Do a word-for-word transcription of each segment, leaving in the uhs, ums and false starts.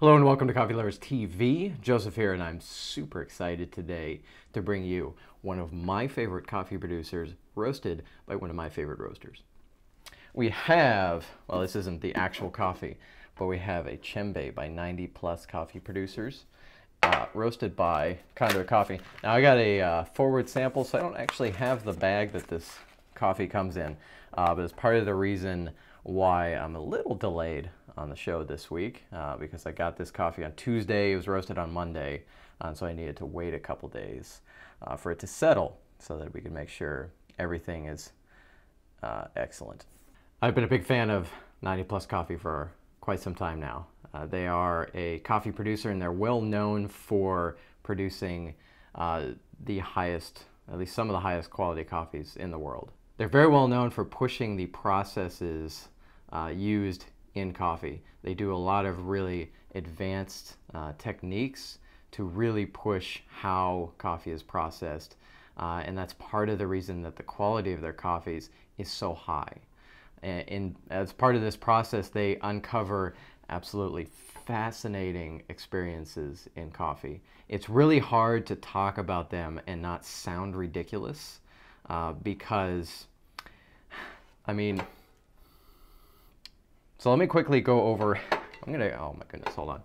Hello and welcome to Coffee Lovers T V. Joseph here, and I'm super excited today to bring you one of my favorite coffee producers roasted by one of my favorite roasters. We have, well, this isn't the actual coffee, but we have a Tchembe by ninety plus coffee producers uh, roasted by Conduit Coffee. Now I got a uh, forward sample, so I don't actually have the bag that this coffee comes in, uh, but it's part of the reason why I'm a little delayed on the show this week, uh, because I got this coffee on Tuesday. It was roasted on Monday, uh, so I needed to wait a couple days uh, for it to settle so that we could make sure everything is uh, excellent. I've been a big fan of ninety plus Coffee for quite some time now. Uh, they are a coffee producer, and they're well known for producing uh, the highest, at least some of the highest quality coffees in the world. They're very well known for pushing the processes uh, used in coffee. They do a lot of really advanced uh, techniques to really push how coffee is processed, uh, and that's part of the reason that the quality of their coffees is so high. And, and as part of this process, they uncover absolutely fascinating experiences in coffee. It's really hard to talk about them and not sound ridiculous, uh, because, I mean, so let me quickly go over, I'm gonna, oh my goodness, hold on.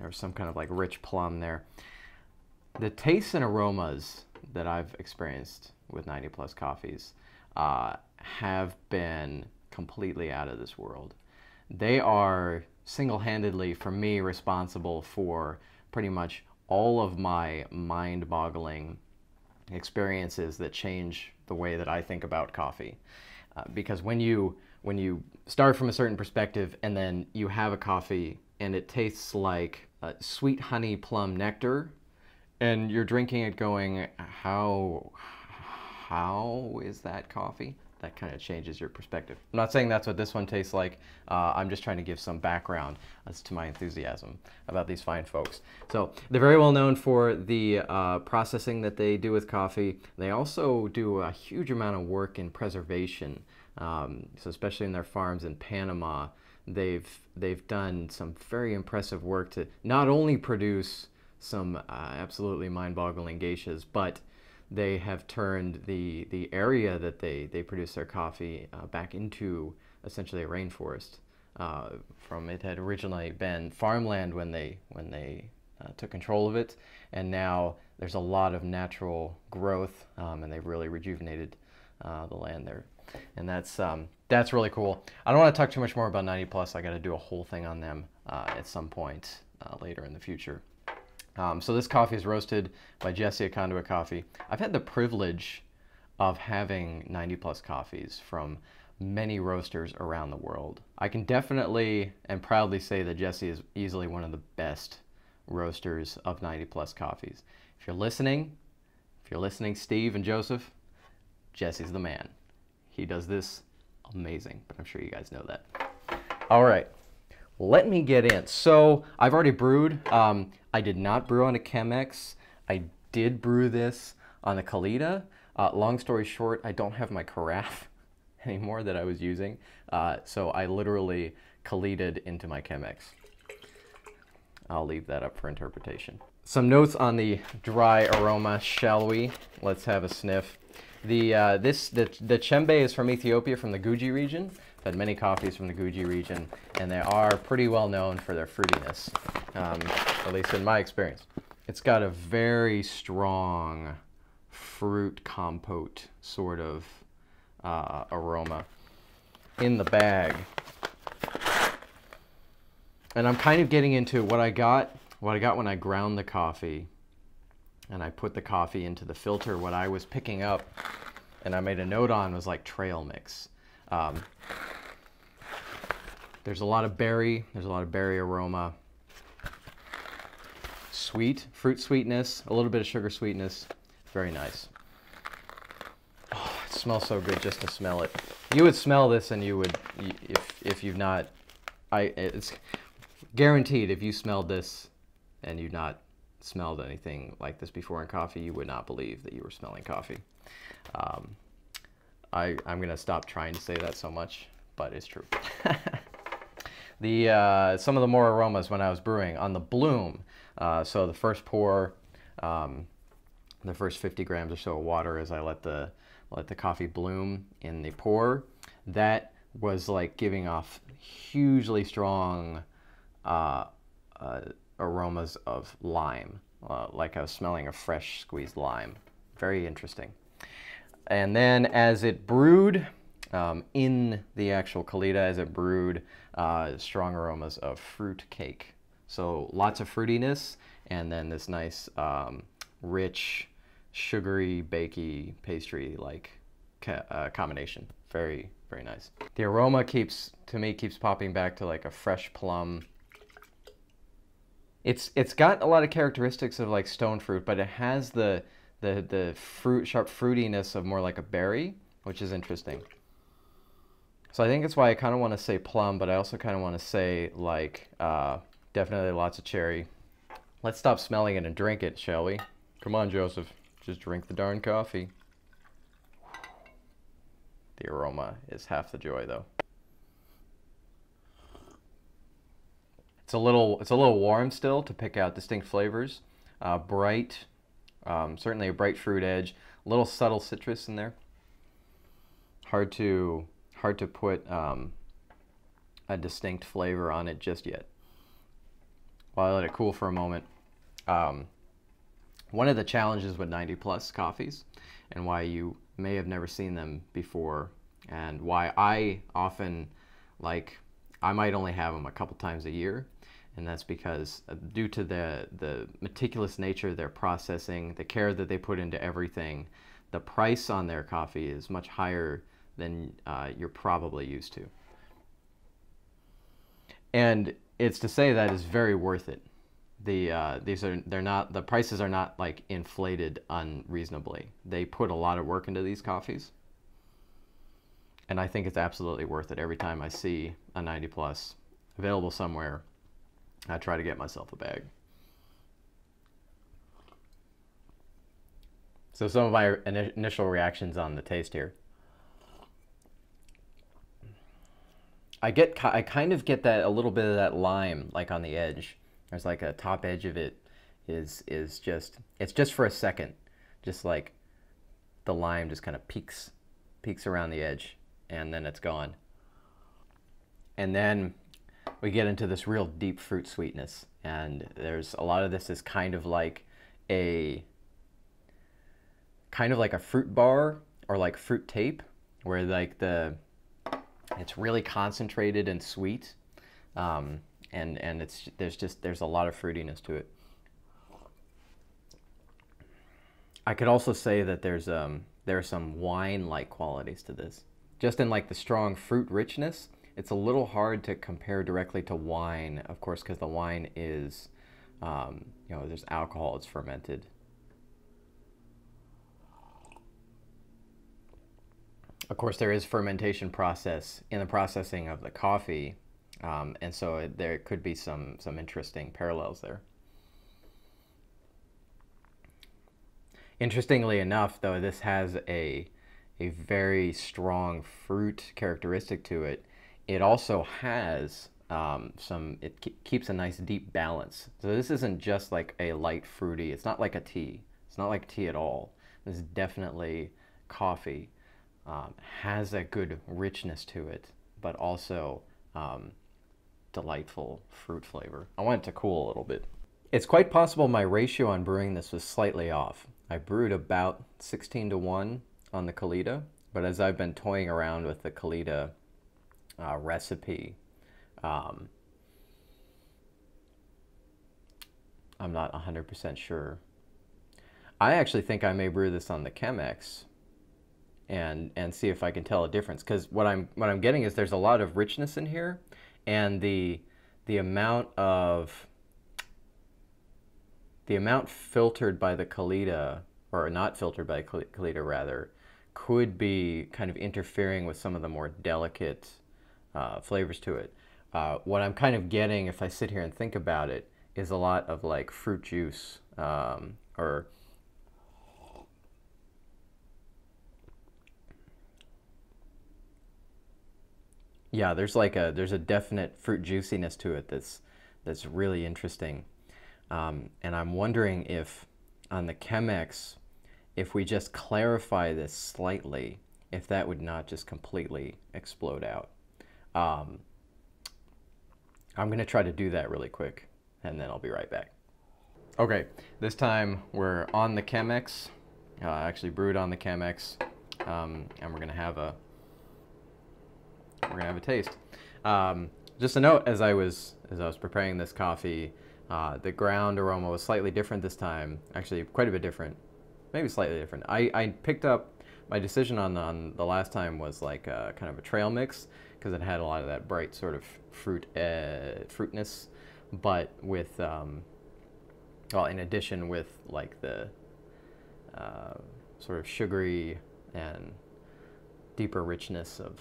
There's some kind of like rich plum there. The tastes and aromas that I've experienced with ninety plus coffees uh, have been completely out of this world. They are single-handedly, for me, responsible for pretty much all of my mind-boggling experiences that change the way that I think about coffee, uh, because when you when you start from a certain perspective and then you have a coffee and it tastes like uh, sweet honey plum nectar, and you're drinking it going, how how is that coffee? That kind of changes your perspective. I'm not saying that's what this one tastes like. Uh, I'm just trying to give some background as to my enthusiasm about these fine folks. So they're very well known for the uh, processing that they do with coffee. They also do a huge amount of work in preservation. Um, so especially in their farms in Panama, they've they've done some very impressive work to not only produce some uh, absolutely mind-boggling geishas, but they have turned the the area that they they produce their coffee uh, back into essentially a rainforest. Uh, from it had originally been farmland when they when they uh, took control of it, and now there's a lot of natural growth, um, and they've really rejuvenated uh, the land there, and that's um, that's really cool. I don't want to talk too much more about ninety plus. I got to do a whole thing on them uh, at some point uh, later in the future. Um, so this coffee is roasted by Jesse at Conduit Coffee. I've had the privilege of having ninety plus coffees from many roasters around the world. I can definitely and proudly say that Jesse is easily one of the best roasters of ninety plus coffees. If you're listening, if you're listening, Steve and Joseph, Jesse's the man. He does this amazing, but I'm sure you guys know that. All right. Let me get in. So I've already brewed. Um, I did not brew on a Chemex. I did brew this on a Kalita. Uh, long story short, I don't have my carafe anymore that I was using. Uh, so I literally Kalita'd into my Chemex. I'll leave that up for interpretation. Some notes on the dry aroma, shall we? Let's have a sniff. The, uh, this, the, the Tchembe is from Ethiopia, from the Guji region. I've had many coffees from the Guji region, and they are pretty well known for their fruitiness, um, at least in my experience. It's got a very strong fruit compote sort of uh, aroma in the bag. And I'm kind of getting into what I got, what I got when I ground the coffee and I put the coffee into the filter. What I was picking up and I made a note on was like trail mix. Um, there's a lot of berry, there's a lot of berry aroma, sweet, fruit sweetness, a little bit of sugar sweetness, very nice. Oh, it smells so good just to smell it. You would smell this and you would, if, if you've not, I, it's guaranteed if you smelled this and you've not smelled anything like this before in coffee, you would not believe that you were smelling coffee. Um, I, I'm going to stop trying to say that so much, but it's true. the uh, some of the more aromas when I was brewing on the bloom. Uh, so the first pour, um, the first fifty grams or so of water as I let the let the coffee bloom in the pour, that was like giving off hugely strong uh, uh, aromas of lime, uh, like I was smelling a fresh squeezed lime. Very interesting. And then as it brewed, um, in the actual Kalita, as it brewed, uh, strong aromas of fruit cake. So lots of fruitiness, and then this nice um, rich, sugary, bakey, pastry-like ca uh, combination. Very, very nice. The aroma keeps, to me, keeps popping back to like a fresh plum. It's it's got a lot of characteristics of like stone fruit, but it has the the the fruit sharp fruitiness of more like a berry, which is interesting. So I think that's why I kind of want to say plum, but I also kind of want to say like uh, definitely lots of cherry. Let's stop smelling it and drink it, shall we? Come on, Joseph. Just drink the darn coffee. The aroma is half the joy, though. It's a little it's a little warm still to pick out distinct flavors. Uh, bright, um, certainly a bright fruit edge. A little subtle citrus in there. Hard to hard to put um, a distinct flavor on it just yet. While I let it cool for a moment. Um, One of the challenges with ninety plus coffees, and why you may have never seen them before, and why I often, like, I might only have them a couple times a year, and that's because due to the, the meticulous nature of their processing, the care that they put into everything, the price on their coffee is much higher than uh, you're probably used to. And it's to say that is very worth it. The, uh, these are, they're not, the prices are not like inflated unreasonably. They put a lot of work into these coffees. And I think it's absolutely worth it. Every time I see a ninety plus available somewhere, I try to get myself a bag. So some of my initial reactions on the taste here. I get, I kind of get that, a little bit of that lime, like on the edge. There's like a top edge of it is is just it's just for a second, just like the lime just kind of peaks peaks around the edge, and then it's gone. And then we get into this real deep fruit sweetness, and there's a lot of this is kind of like a kind of like a fruit bar or like fruit tape, where like the it's really concentrated and sweet. Um, And, and it's, there's just, there's a lot of fruitiness to it. I could also say that there's, um, there are some wine-like qualities to this. Just in like the strong fruit richness, it's a little hard to compare directly to wine, of course, because the wine is, um, you know, there's alcohol, it's fermented. Of course, there is fermentation process in the processing of the coffee. Um, and so it, there could be some, some interesting parallels there. Interestingly enough, though, this has a, a very strong fruit characteristic to it. It also has um, some, it ke keeps a nice deep balance. So this isn't just like a light fruity, it's not like a tea. It's not like tea at all. This is definitely coffee. Um, has a good richness to it, but also um, delightful fruit flavor. I want it to cool a little bit. It's quite possible my ratio on brewing this was slightly off. I brewed about sixteen to one on the Kalita, but as I've been toying around with the Kalita uh, recipe, um, I'm not one hundred percent sure. I actually think I may brew this on the Chemex and and see if I can tell a difference, because what I'm what I'm getting is there's a lot of richness in here. And the the amount of the amount filtered by the Kalita, or not filtered by Kalita rather, could be kind of interfering with some of the more delicate uh, flavors to it. Uh, what I'm kind of getting, if I sit here and think about it, is a lot of like fruit juice um, or Yeah, there's like a there's a definite fruit juiciness to it that's that's really interesting. Um, and I'm wondering if on the Chemex, if we just clarify this slightly, if that would not just completely explode out. Um, I'm gonna try to do that really quick and then I'll be right back. Okay, this time we're on the Chemex, uh, actually brewed on the Chemex, um, and we're gonna have a we're gonna have a taste. Um, just a note, as I was as I was preparing this coffee, uh, the ground aroma was slightly different this time. Actually, quite a bit different, maybe slightly different. I I picked up my decision on on the last time was like a, kind of a trail mix because it had a lot of that bright sort of fruit uh, fruitness, but with um, well, in addition with like the uh, sort of sugary and deeper richness of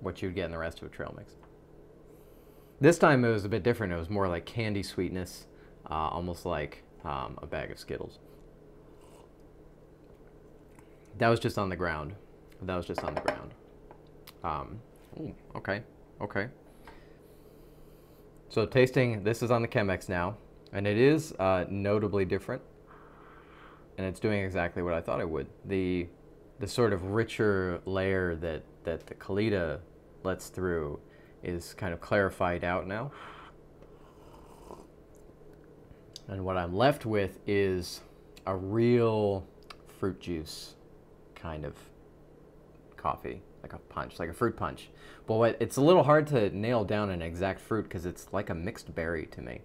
what you'd get in the rest of a trail mix. This time it was a bit different. It was more like candy sweetness, uh, almost like um, a bag of Skittles. That was just on the ground. That was just on the ground. Um, ooh, okay, okay. So tasting, this is on the Chemex now. And it is uh, notably different, and it's doing exactly what I thought it would. The the sort of richer layer that, that the Kalita lets through is kind of clarified out now. And what I'm left with is a real fruit juice kind of coffee, like a punch, like a fruit punch. But what, it's a little hard to nail down an exact fruit because it's like a mixed berry to me.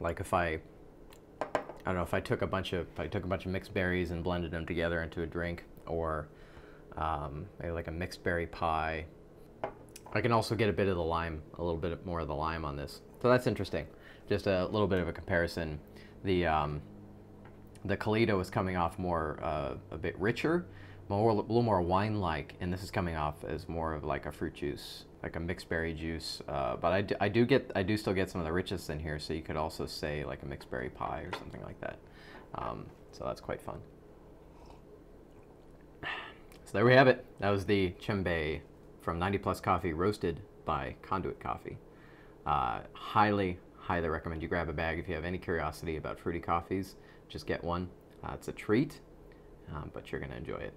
Like if I, I don't know, if I took a bunch of, if I took a bunch of mixed berries and blended them together into a drink, or um, maybe like a mixed berry pie. I can also get a bit of the lime, a little bit more of the lime on this. So that's interesting. Just a little bit of a comparison. The um, the Kalita was coming off more, uh, a bit richer, more, a little more wine-like, and this is coming off as more of like a fruit juice, like a mixed berry juice, uh, but I do, I do get, I do still get some of the richness in here, so you could also say like a mixed berry pie or something like that. Um, so that's quite fun. So there we have it. That was the Tchembe from ninety plus coffee, roasted by Conduit Coffee. Uh, highly, highly recommend you grab a bag if you have any curiosity about fruity coffees. Just get one. Uh, it's a treat, um, but you're going to enjoy it.